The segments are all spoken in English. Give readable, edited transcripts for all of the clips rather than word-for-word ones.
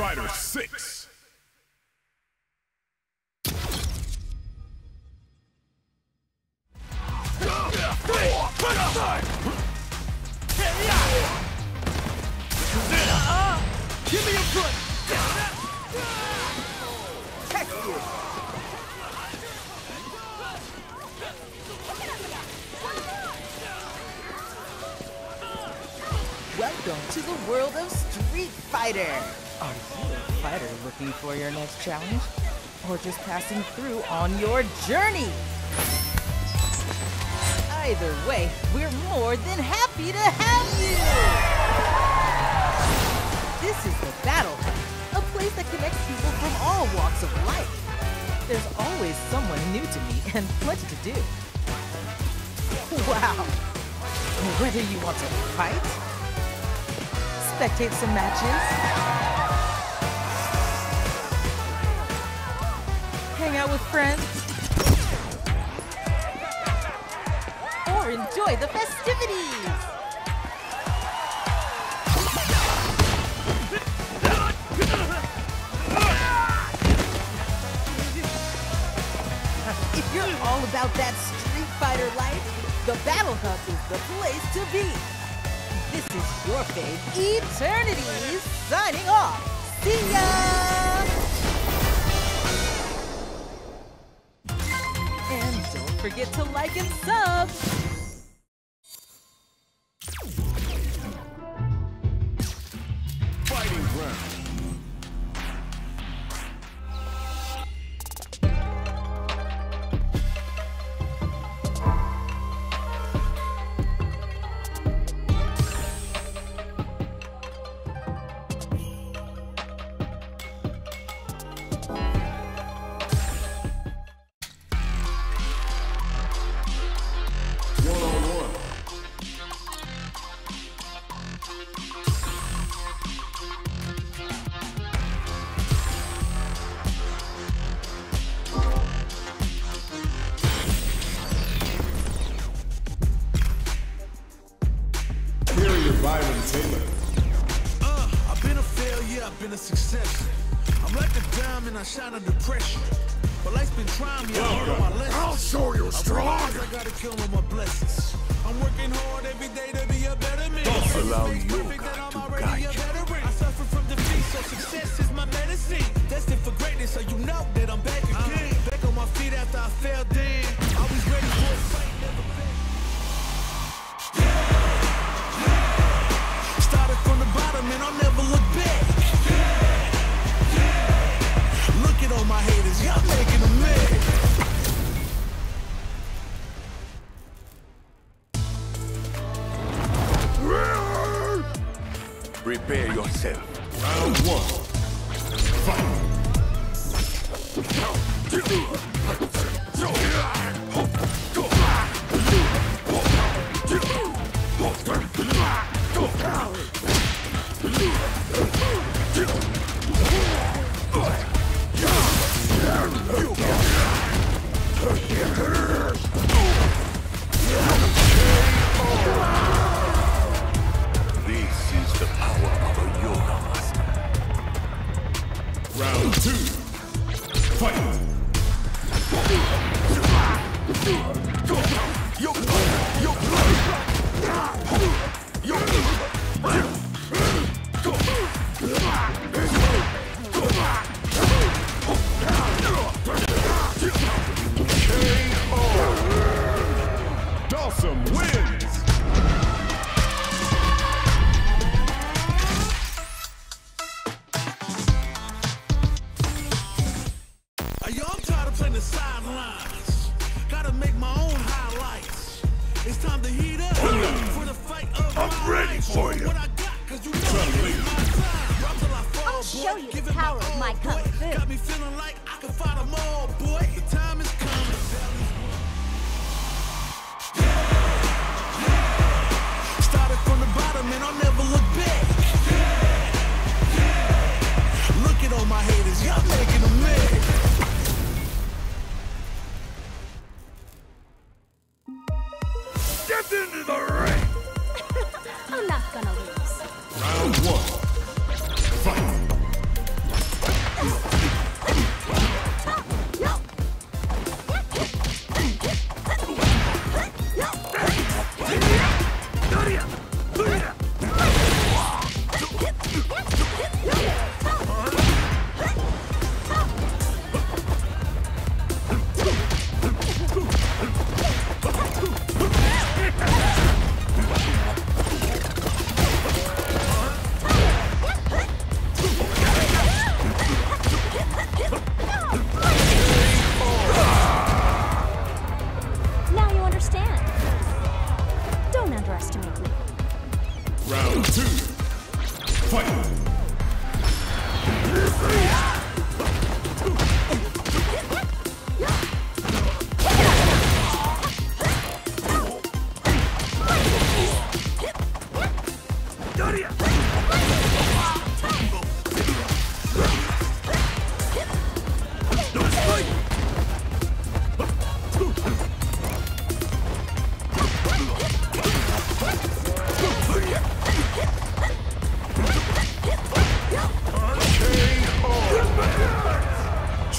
Fighter 6. Give me a foot. Welcome to the world of Street Fighter. Are you a fighter looking for your next challenge? Or just passing through on your journey? Either way, we're more than happy to have you! This is the Battle Hub, a place that connects people from all walks of life. There's always someone new to meet and plenty to do. Wow! Whether you want to fight, spectate some matches, hang out with friends, enjoy the festivities! If you're all about that Street Fighter life, the Battle Hub is the place to be! This is your fave, Eternity, signing off! See ya! And don't forget to like and sub! I've been a failure, I've been a success. I'm like a diamond, I shine under pressure. But life's been trying me, I'll show you strong. I gotta kill all my blessings. I'm working hard every day to be a better man. Don't allow yoga to guide you. I suffer from defeat, so success is my medicine. Destined for greatness, so you know that I'm back again. Back on my feet after I fell down. Always ready for a fight. And I'll never look back. Yeah, yeah. Look at all my haters, y'all making them mad. Prepare yourself. Round one. Fight. Round two, fight! K.O. Dawson wins! Sidelines, gotta make my own highlights. It's time to heat up for the fight of my life. I'm ready for you. I'll show you the power of my kung fu. Got me feeling like I can fight them all, boy. The time is coming. Started from the bottom and I'll never look back. Look at all my haters, y'all making them mad. Into the ring! I'm not gonna lose. Round one. Fight!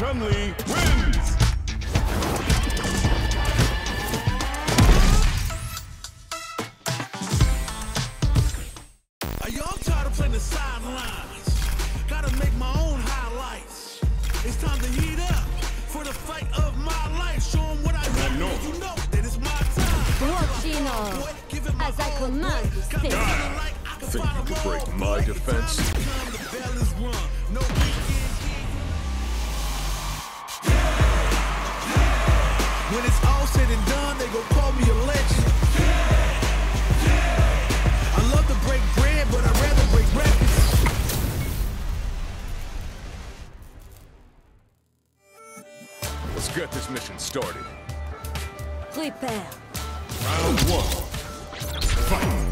Chun-Li wins! Are y'all tired of playing the sidelines? Gotta make my own highlights. It's time to heat up for the fight of my life. Show 'em what I know. You know that it's my time. Watching as I command you stay. Think you could break my defense? When it's all said and done, they gon' call me a legend. Yeah, yeah. I love to break bread, but I'd rather break records. Let's get this mission started. Prepare. Round one. Fight.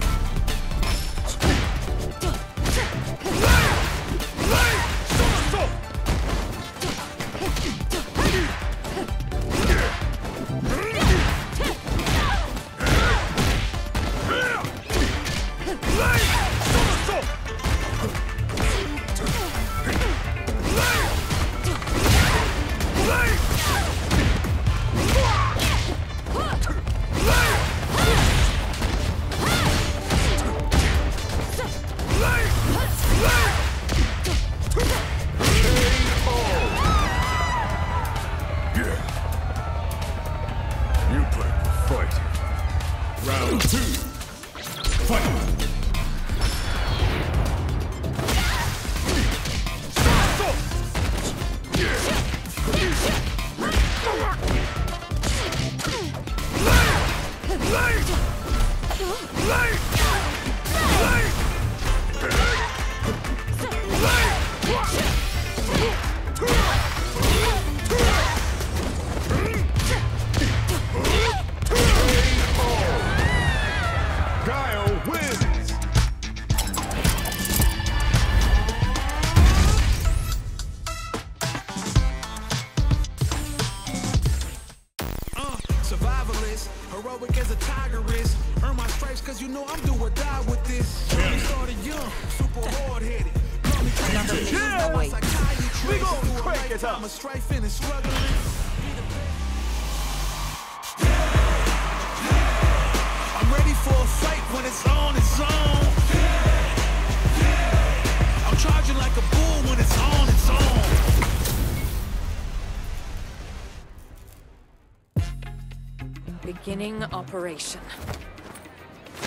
Beginning operation.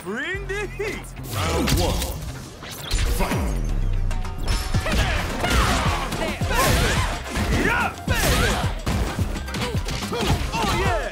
Bring the heat! Round one. Fight! Yeah, baby! Oh, yeah!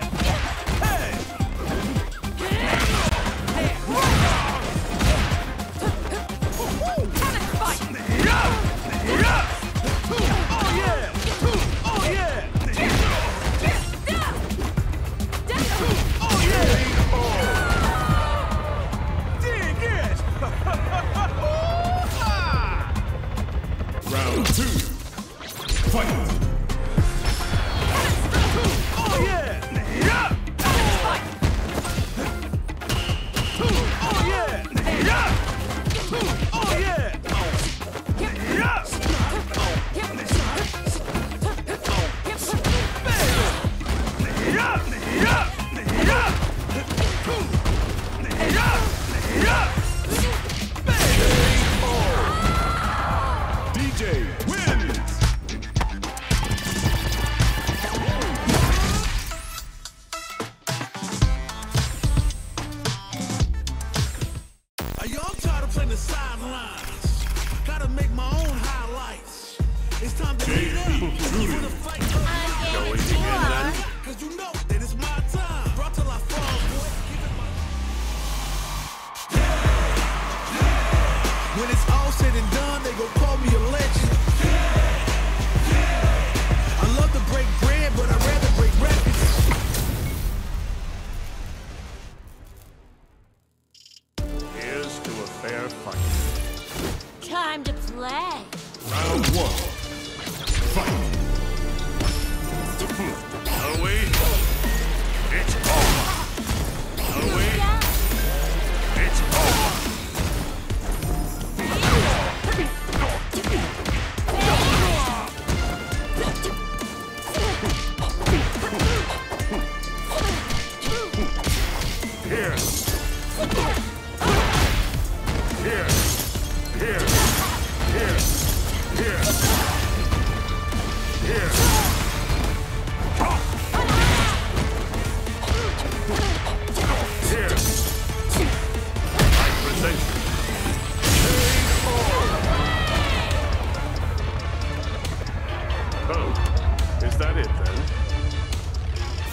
that it then?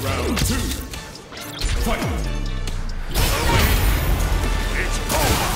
Round 2. Fight! It's over!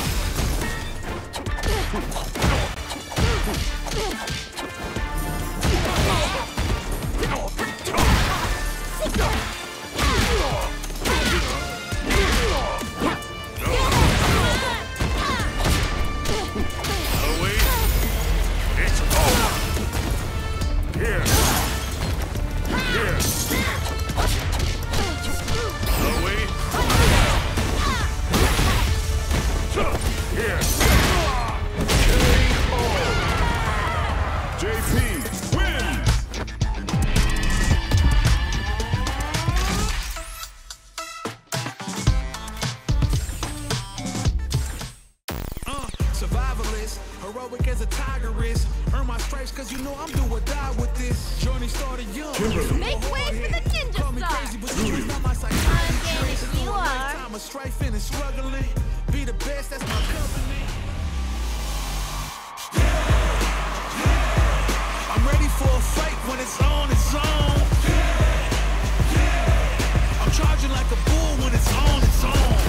Heroic as a tiger is. Earn my stripes cause you know I'm do or die with this. Journey started young. Make way for the ninja star. Call me crazy, but you're not my psychiatrist. I'm you are. I'm a strifing and struggling. Be the best, that's my company. Yeah, yeah. I'm ready for a fight when it's on, it's on. Yeah, yeah. I'm charging like a bull when it's on, it's on.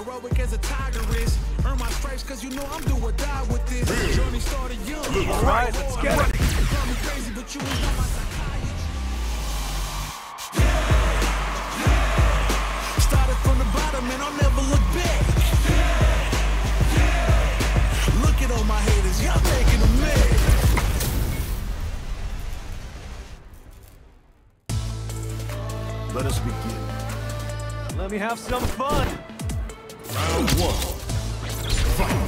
Heroic as a tiger is. Earn my stripes cause you know I'm do or die with this. Journey started young. Alright, let's get it. Call me crazy, but you ain't my psychiatrist. Yeah, yeah. Started from the bottom and I'll never look back. Yeah, yeah. Look at all my haters, y'all making them mad. Let us begin. Let me have some fun. Round 1. Fight!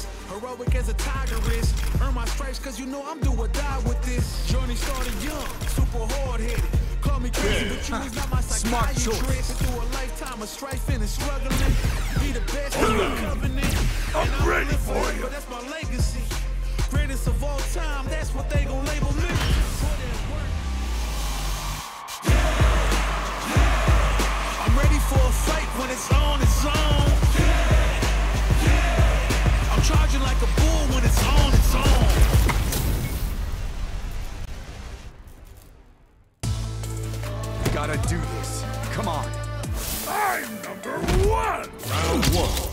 is, heroic as a tiger is. Earn my stripes cause you know I'm do or die with this. Journey started young, super hard-headed. Call me crazy, yeah. But you is not my psychiatrist. Through a lifetime of strifing and struggling, be the best in your covenant. I'm ready for you. But that's my legacy. Greatest of all time, that's what they gon' label me. I'm ready for a fight when it's on its own. I'm charging like a bull when it's on its own. Gotta do this. Come on. I'm number one. Round one.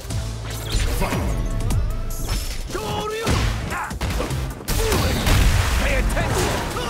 Fight. Go to you. Pay attention. What?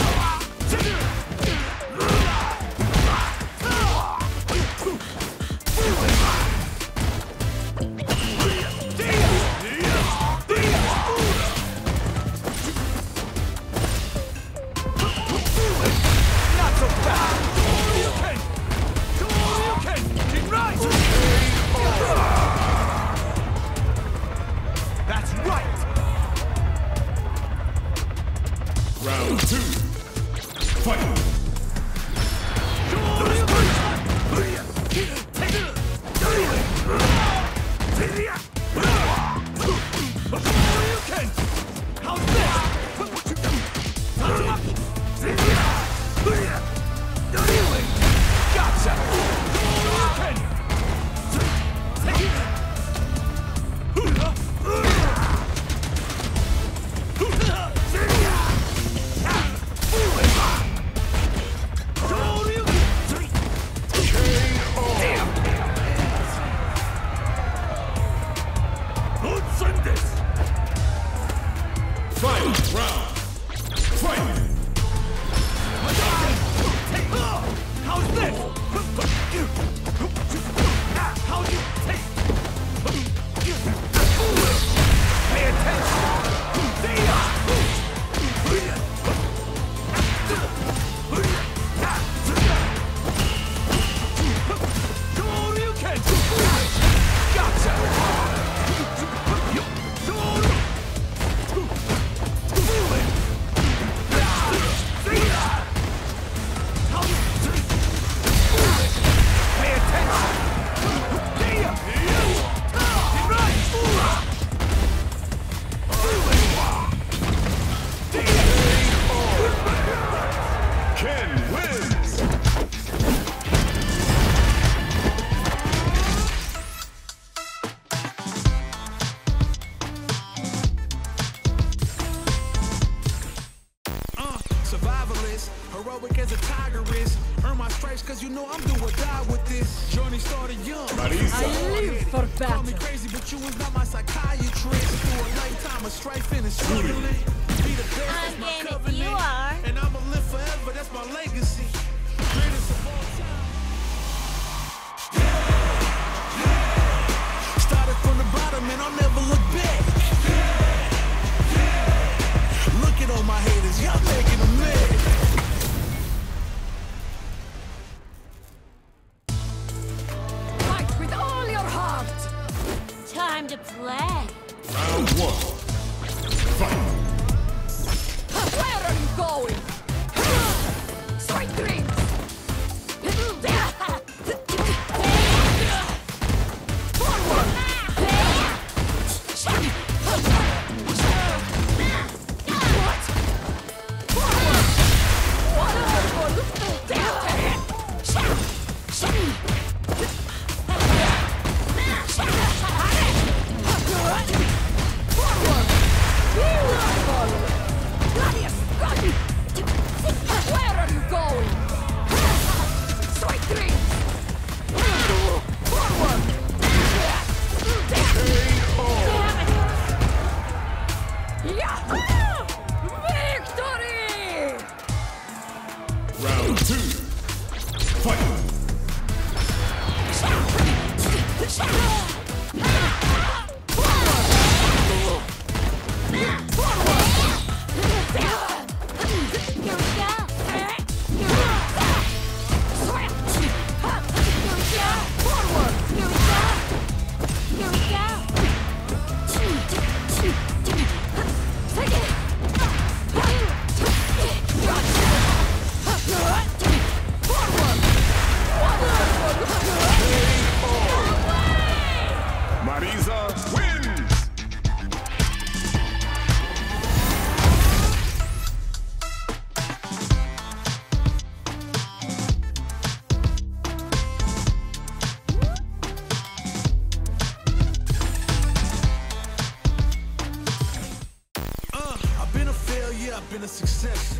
been a success.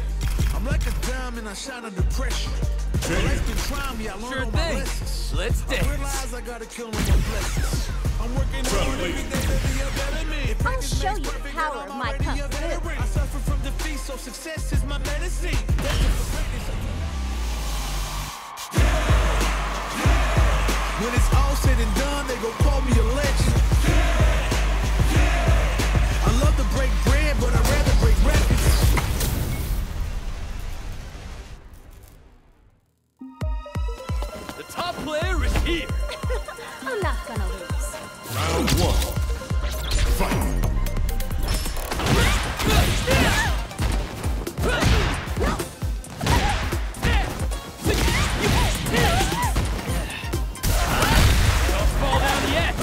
I'm like a diamond, I shine under pressure. Life's been trying me, I learned all my lessons. Let's dance. I realize I gotta kill my blessings. I'm working on every day to be a better man. If I'll show you the power of my cup. I suffer from defeat, so success is my medicine. That's the greatness. When it's all said and done, they gon' call me a legend. I love to break bread, but I'd rather break records. The top player is here. I'm not gonna lose. Round one. Fight. Don't fall down yet.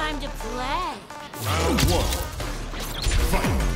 Time to play. Round one. Fight.